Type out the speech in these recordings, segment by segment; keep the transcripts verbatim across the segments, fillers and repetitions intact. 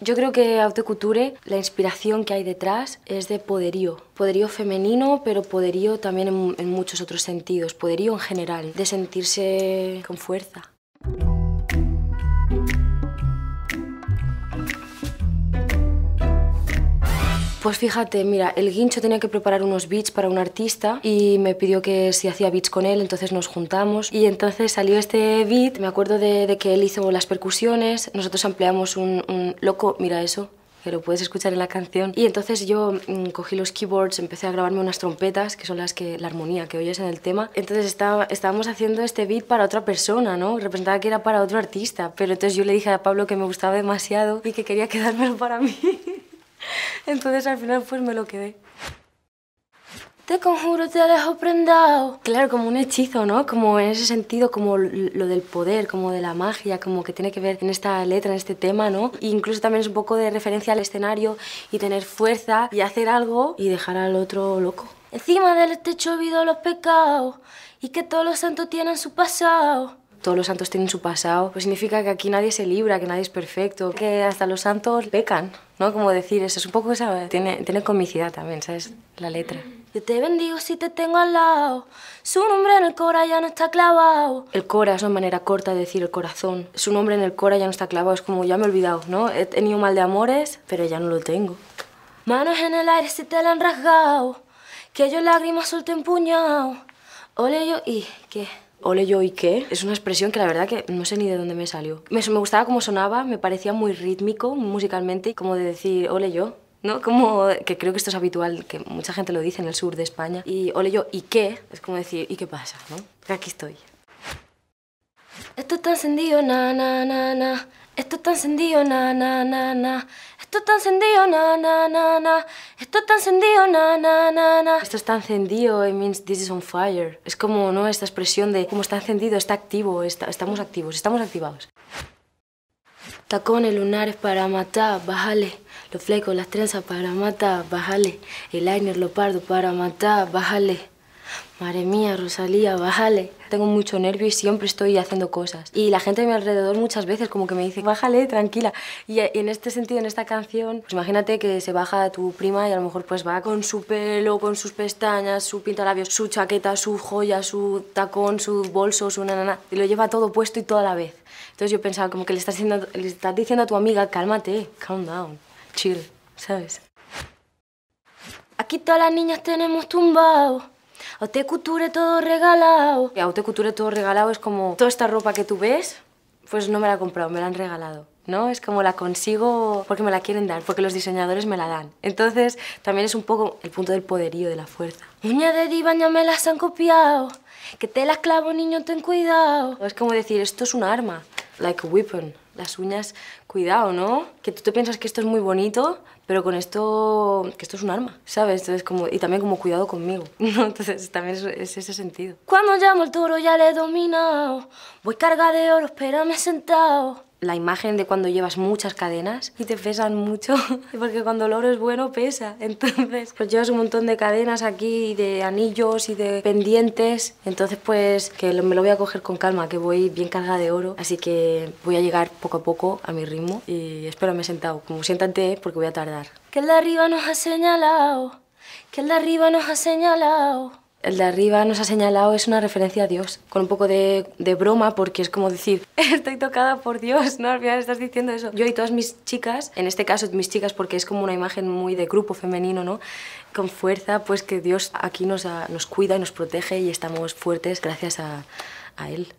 Yo creo que Aute Cuture, la inspiración que hay detrás es de poderío. Poderío femenino, pero poderío también en, en muchos otros sentidos. Poderío en general, de sentirse con fuerza. Pues fíjate, mira, El Guincho tenía que preparar unos beats para un artista y me pidió que si hacía beats con él, entonces nos juntamos y entonces salió este beat. Me acuerdo de, de que él hizo las percusiones, nosotros ampliamos un, un loco, mira eso, que lo puedes escuchar en la canción. Y entonces yo mmm, cogí los keyboards, empecé a grabarme unas trompetas, que son las que, la armonía que oyes en el tema. Entonces estaba, estábamos haciendo este beat para otra persona, ¿no? Representaba que era para otro artista, pero entonces yo le dije a Pablo que me gustaba demasiado y que quería quedármelo para mí. Entonces al final pues me lo quedé. Te conjuro, te dejo prendado. Claro, como un hechizo, ¿no? Como en ese sentido, como lo del poder, como de la magia, como que tiene que ver en esta letra, en este tema, ¿no? E incluso también es un poco de referencia al escenario y tener fuerza y hacer algo y dejar al otro loco. Encima del techo olvido los pecados y que todos los santos tienen su pasado. Todos los santos tienen su pasado, pues significa que aquí nadie se libra, que nadie es perfecto, que hasta los santos pecan, ¿no? Como decir eso, es un poco esa... Tiene, tiene comicidad también, ¿sabes? La letra. Yo te bendigo si te tengo al lado, su nombre en el cora ya no está clavado. El cora es una manera corta de decir el corazón, su nombre en el cora ya no está clavado, es como ya me he olvidado, ¿no? He tenido mal de amores, pero ya no lo tengo. Manos en el aire si te la han rasgado, que yo lágrimas suelto empuñado. Ole yo y qué... Ole yo y qué, es una expresión que la verdad que no sé ni de dónde me salió. Me, me gustaba cómo sonaba, me parecía muy rítmico musicalmente, como de decir ole yo, ¿no? Como que creo que esto es habitual, que mucha gente lo dice en el sur de España. Y ole yo y qué, es como decir ¿y qué pasa? ¿No? Aquí estoy. Esto está encendido, na, na, na, na. Esto está encendido, na, na, na, na. Esto está encendido, na, na, na, na. Esto está encendido, na, na, na, na. Esto está encendido, it means this is on fire. Es como, ¿no? Esta expresión de como está encendido, está activo, está, estamos activos, estamos activados. Tacones lunares para matar, bájale. Los flecos, las trenzas para matar, bájale. El liner, lo pardo para matar, bájale. Madre mía, Rosalía, bájale. Tengo mucho nervio y siempre estoy haciendo cosas. Y la gente de mi alrededor muchas veces como que me dice, bájale, tranquila. Y en este sentido, en esta canción, pues imagínate que se baja tu prima y a lo mejor pues va con su pelo, con sus pestañas, su pintalabios, su chaqueta, su joya, su tacón, su bolso, su nanana. Y lo lleva todo puesto y toda la vez. Entonces yo pensaba como que le estás diciendo, le estás diciendo a tu amiga, cálmate, calm down, chill, ¿sabes? Aquí todas las niñas tenemos tumbados. Aute Cuture todo regalado. Aute Cuture todo regalado es como toda esta ropa que tú ves, pues no me la he comprado, me la han regalado, ¿no? Es como la consigo porque me la quieren dar, porque los diseñadores me la dan. Entonces también es un poco el punto del poderío, de la fuerza. Uñas de diva ya me las han copiado, que te las clavo niño ten cuidado. Es como decir, esto es un arma, like a weapon. Las uñas, cuidado, ¿no? Que tú te piensas que esto es muy bonito, pero con esto, que esto es un arma, ¿sabes? Entonces, como, y también como cuidado conmigo, ¿no? Entonces también es, es ese sentido. Cuando llamo el toro ya le he dominado, voy carga de oro, espérame sentado. La imagen de cuando llevas muchas cadenas y te pesan mucho, porque cuando el oro es bueno pesa, entonces pues llevas un montón de cadenas aquí, de anillos y de pendientes, entonces pues que me lo voy a coger con calma, que voy bien cargada de oro, así que voy a llegar poco a poco a mi ritmo y espérame sentado, como siéntate porque voy a tardar. Que el de arriba nos ha señalado, que el de arriba nos ha señalado. El de arriba nos ha señalado, es una referencia a Dios, con un poco de, de broma, porque es como decir, estoy tocada por Dios, ¿no? Al final estás diciendo eso. Yo y todas mis chicas, en este caso mis chicas, porque es como una imagen muy de grupo femenino, ¿no? Con fuerza, pues que Dios aquí nos, a, nos cuida y nos protege y estamos fuertes gracias a, a Él.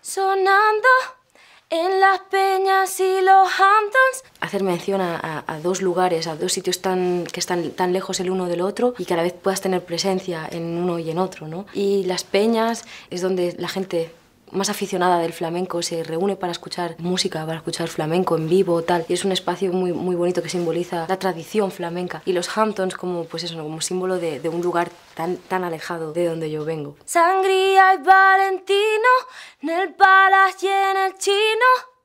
Sonando en las peñas y los Hamptons. Hacer mención a, a, a dos lugares, a dos sitios tan, que están tan lejos el uno del otro y que a la vez puedas tener presencia en uno y en otro, ¿no? Y las peñas es donde la gente más aficionada del flamenco se reúne para escuchar música, para escuchar flamenco en vivo, tal. Y es un espacio muy, muy bonito que simboliza la tradición flamenca. Y los Hamptons como, pues eso, como símbolo de, de un lugar tan, tan alejado de donde yo vengo. Sangría y Valentino, en el Palace y en el Chino.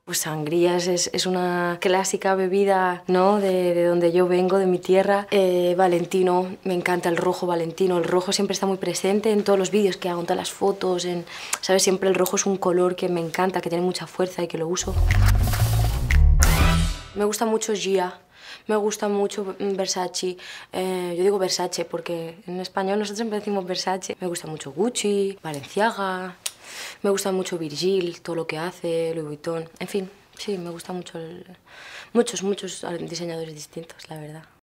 Pues sangrías es, es una clásica bebida, ¿no? De, de donde yo vengo, de mi tierra. Eh, Valentino, me encanta el rojo Valentino. El rojo siempre está muy presente en todos los vídeos que hago, en todas las fotos. En, ¿sabes? Siempre el rojo es un color que me encanta, que tiene mucha fuerza y que lo uso. Me gusta mucho Gia, me gusta mucho Versace. Eh, yo digo Versace porque en español nosotros siempre decimos Versace. Me gusta mucho Gucci, Valenciaga, me gusta mucho Virgil, todo lo que hace, Louis Vuitton, en fin. Sí, me gusta mucho el... muchos, muchos diseñadores distintos, la verdad.